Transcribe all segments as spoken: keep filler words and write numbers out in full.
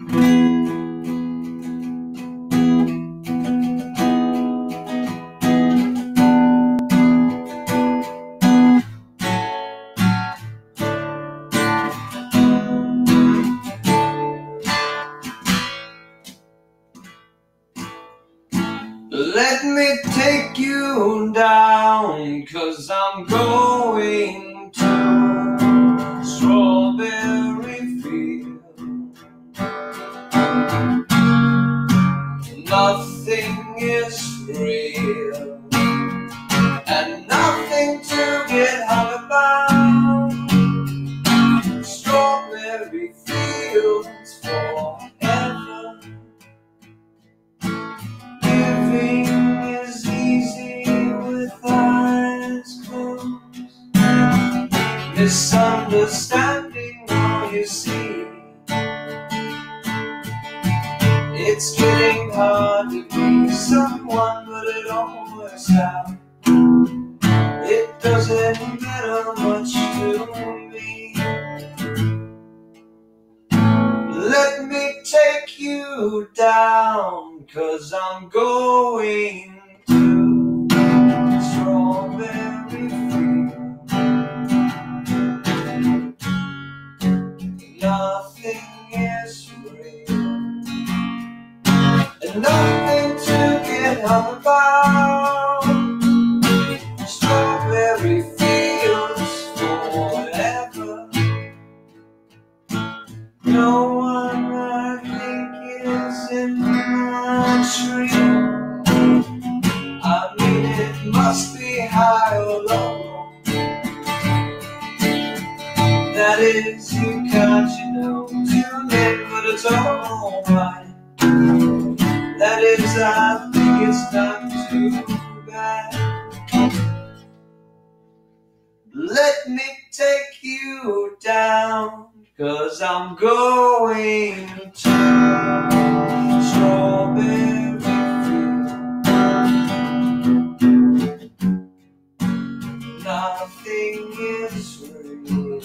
Let me take you down, 'cause I'm going to Strawberry Fields. Nothing is real, and nothing to get hung about. Strawberry Fields forever. Living is easy with eyes closed. Misunderstanding all you see. It's getting hard to be someone, but it all works out. It doesn't matter much to me. Let me take you down, 'cause I'm going to Strawberry Fields. Nothing is real, and nothing to get hung about. Strawberry Fields forever. No one I think is in my tree. I mean, it must be high or low. That is, you can't, you know, tune in, but it's all right. That is, I think it's not too bad. Let me take you down, 'cause I'm going to Strawberry Fields. Nothing is real,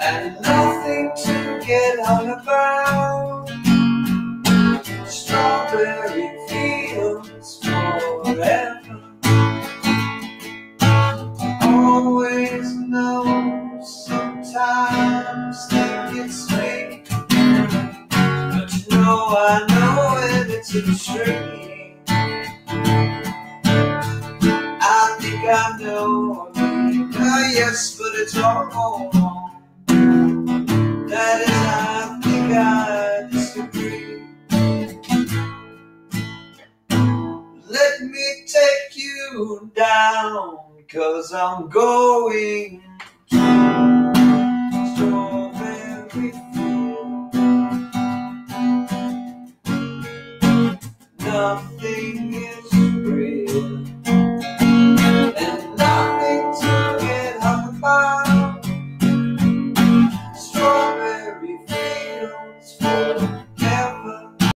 and nothing to get hung about. Strawberry Fields forever. Always know sometimes. I know it, it's a tree. I think I know, oh yes, but it's all wrong. That is, I think I disagree. Let me take you down, 'cause I'm going